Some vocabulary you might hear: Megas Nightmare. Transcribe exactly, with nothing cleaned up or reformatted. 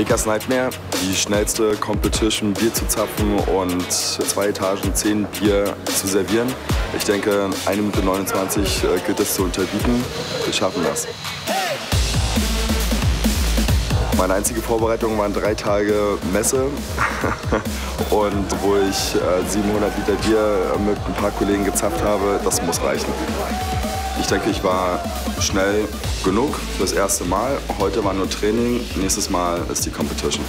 Megas Nightmare, die schnellste Competition, Bier zu zapfen und zwei Etagen zehn Bier zu servieren. Ich denke, eine Minute neunundzwanzig gilt es zu unterbieten. Wir schaffen das. Meine einzige Vorbereitung waren drei Tage Messe und wo ich siebenhundert Liter Bier mit ein paar Kollegen gezapft habe, das muss reichen. Ich denke, ich war schnell genug fürs erste Mal. Heute war nur Training, nächstes Mal ist die Competition.